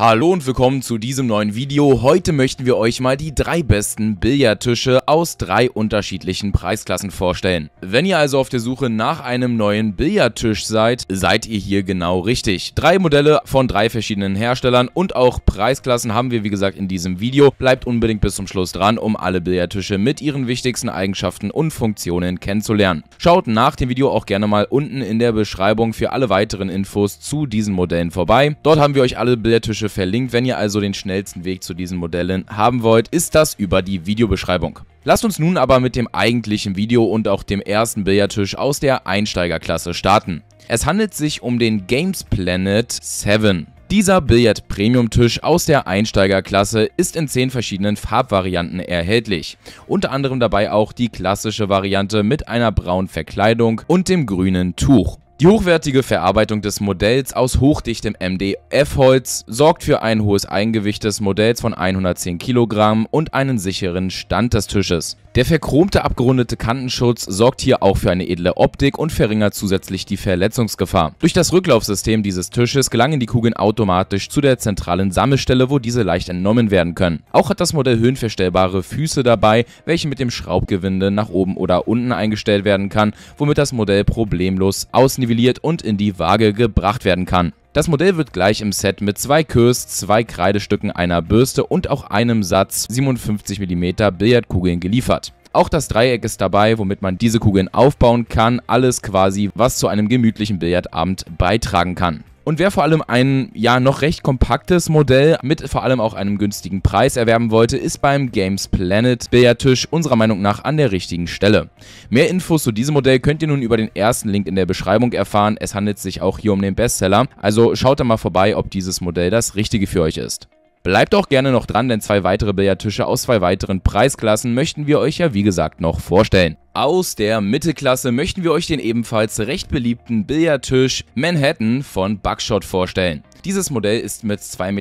Hallo und willkommen zu diesem neuen Video. Heute möchten wir euch mal die 3 besten Billardtische aus 3 unterschiedlichen Preisklassen vorstellen. Wenn ihr also auf der Suche nach einem neuen Billardtisch seid, seid ihr hier genau richtig. 3 Modelle von 3 verschiedenen Herstellern und auch Preisklassen haben wir wie gesagt in diesem Video. Bleibt unbedingt bis zum Schluss dran, um alle Billardtische mit ihren wichtigsten Eigenschaften und Funktionen kennenzulernen. Schaut nach dem Video auch gerne mal unten in der Beschreibung für alle weiteren Infos zu diesen Modellen vorbei. Dort haben wir euch alle Billardtische verlinkt. Wenn ihr also den schnellsten Weg zu diesen Modellen haben wollt, ist das über die Videobeschreibung. Lasst uns nun aber mit dem eigentlichen Video und auch dem ersten Billardtisch aus der Einsteigerklasse starten. Es handelt sich um den Games Planet 7. Dieser Billard-Premium-Tisch aus der Einsteigerklasse ist in 10 verschiedenen Farbvarianten erhältlich. Unter anderem dabei auch die klassische Variante mit einer braunen Verkleidung und dem grünen Tuch. Die hochwertige Verarbeitung des Modells aus hochdichtem MDF-Holz sorgt für ein hohes Eigengewicht des Modells von 110 Kilogramm und einen sicheren Stand des Tisches. Der verchromte abgerundete Kantenschutz sorgt hier auch für eine edle Optik und verringert zusätzlich die Verletzungsgefahr. Durch das Rücklaufsystem dieses Tisches gelangen die Kugeln automatisch zu der zentralen Sammelstelle, wo diese leicht entnommen werden können. Auch hat das Modell höhenverstellbare Füße dabei, welche mit dem Schraubgewinde nach oben oder unten eingestellt werden kann, womit das Modell problemlos ausnivelliert und in die Waage gebracht werden kann. Das Modell wird gleich im Set mit 2 Queues, 2 Kreidestücken, einer Bürste und auch einem Satz 57 mm Billardkugeln geliefert. Auch das Dreieck ist dabei, womit man diese Kugeln aufbauen kann, alles quasi, was zu einem gemütlichen Billardabend beitragen kann. Und wer vor allem ein, ja, noch recht kompaktes Modell mit vor allem auch einem günstigen Preis erwerben wollte, ist beim Games Planet Billardtisch unserer Meinung nach an der richtigen Stelle. Mehr Infos zu diesem Modell könnt ihr nun über den ersten Link in der Beschreibung erfahren. Es handelt sich auch hier um den Bestseller, also schaut da mal vorbei, ob dieses Modell das Richtige für euch ist. Bleibt auch gerne noch dran, denn 2 weitere Billardtische aus 2 weiteren Preisklassen möchten wir euch ja wie gesagt noch vorstellen. Aus der Mittelklasse möchten wir euch den ebenfalls recht beliebten Billardtisch Manhattan von Buckshot vorstellen. Dieses Modell ist mit 2,44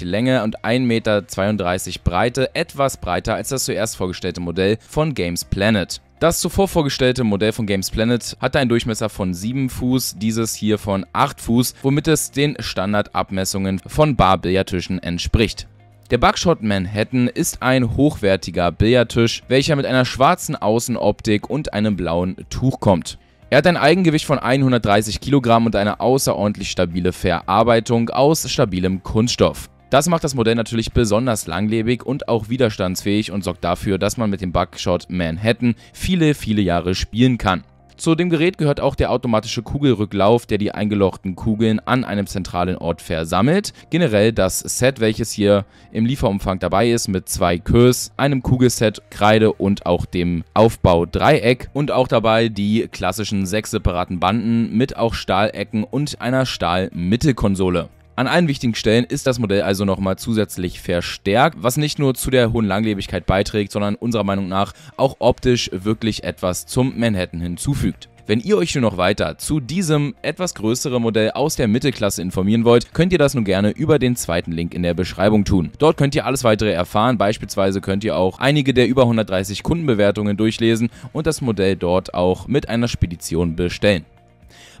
Meter Länge und 1,32 Meter Breite etwas breiter als das zuerst vorgestellte Modell von Games Planet. Das zuvor vorgestellte Modell von Games Planet hatte einen Durchmesser von 7 Fuß, dieses hier von 8 Fuß, womit es den Standardabmessungen von Bar-Billardtischen entspricht. Der Buckshot Manhattan ist ein hochwertiger Billardtisch, welcher mit einer schwarzen Außenoptik und einem blauen Tuch kommt. Er hat ein Eigengewicht von 130 Kilogramm und eine außerordentlich stabile Verarbeitung aus stabilem Kunststoff. Das macht das Modell natürlich besonders langlebig und auch widerstandsfähig und sorgt dafür, dass man mit dem Buckshot Manhattan viele, viele Jahre spielen kann. Zu dem Gerät gehört auch der automatische Kugelrücklauf, der die eingelochten Kugeln an einem zentralen Ort versammelt. Generell das Set, welches hier im Lieferumfang dabei ist, mit 2 Queues, einem Kugelset, Kreide und auch dem Aufbau-Dreieck. Und auch dabei die klassischen 6 separaten Banden mit auch Stahlecken und einer Stahlmittelkonsole. An allen wichtigen Stellen ist das Modell also nochmal zusätzlich verstärkt, was nicht nur zu der hohen Langlebigkeit beiträgt, sondern unserer Meinung nach auch optisch wirklich etwas zum Manhattan hinzufügt. Wenn ihr euch nun noch weiter zu diesem etwas größeren Modell aus der Mittelklasse informieren wollt, könnt ihr das nun gerne über den zweiten Link in der Beschreibung tun. Dort könnt ihr alles weitere erfahren, beispielsweise könnt ihr auch einige der über 130 Kundenbewertungen durchlesen und das Modell dort auch mit einer Spedition bestellen.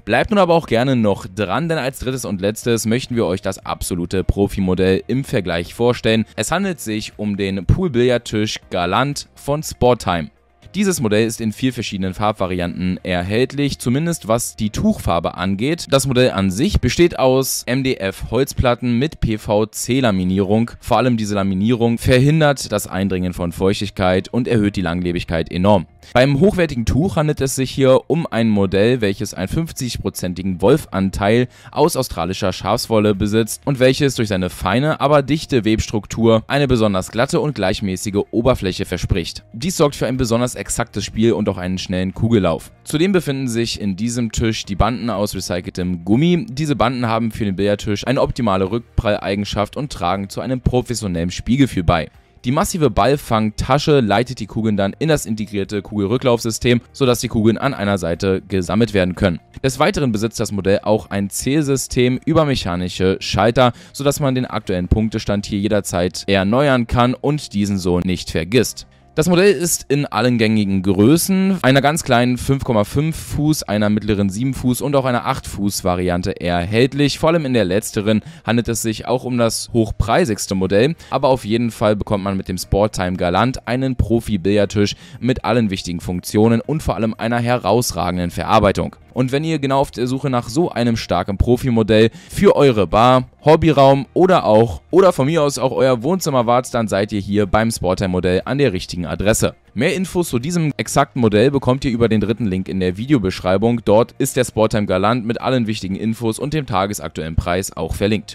Bleibt nun aber auch gerne noch dran, denn als drittes und letztes möchten wir euch das absolute Profi-Modell im Vergleich vorstellen. Es handelt sich um den Pool-Billardtisch Galant von Sportime. Dieses Modell ist in 4 verschiedenen Farbvarianten erhältlich, zumindest was die Tuchfarbe angeht. Das Modell an sich besteht aus MDF-Holzplatten mit PVC-Laminierung. Vor allem diese Laminierung verhindert das Eindringen von Feuchtigkeit und erhöht die Langlebigkeit enorm. Beim hochwertigen Tuch handelt es sich hier um ein Modell, welches einen 50%igen Wolfanteil aus australischer Schafswolle besitzt und welches durch seine feine, aber dichte Webstruktur eine besonders glatte und gleichmäßige Oberfläche verspricht. Dies sorgt für ein besonders exaktes Spiel und auch einen schnellen Kugellauf. Zudem befinden sich in diesem Tisch die Banden aus recyceltem Gummi. Diese Banden haben für den Billardtisch eine optimale Rückpralleigenschaft und tragen zu einem professionellen Spielgefühl bei. Die massive Ballfangtasche leitet die Kugeln dann in das integrierte Kugelrücklaufsystem, sodass die Kugeln an einer Seite gesammelt werden können. Des Weiteren besitzt das Modell auch ein Zählsystem über mechanische Schalter, sodass man den aktuellen Punktestand hier jederzeit erneuern kann und diesen so nicht vergisst. Das Modell ist in allen gängigen Größen, einer ganz kleinen 5,5 Fuß, einer mittleren 7 Fuß und auch einer 8 Fuß Variante erhältlich. Vor allem in der letzteren handelt es sich auch um das hochpreisigste Modell, aber auf jeden Fall bekommt man mit dem Sportime Galant einen Profi-Billardtisch mit allen wichtigen Funktionen und vor allem einer herausragenden Verarbeitung. Und wenn ihr genau auf der Suche nach so einem starken Profi-Modell für eure Bar, Hobbyraum oder von mir aus auch euer Wohnzimmer wart, dann seid ihr hier beim Sportime-Modell an der richtigen Adresse. Mehr Infos zu diesem exakten Modell bekommt ihr über den dritten Link in der Videobeschreibung. Dort ist der Sportime Galant mit allen wichtigen Infos und dem tagesaktuellen Preis auch verlinkt.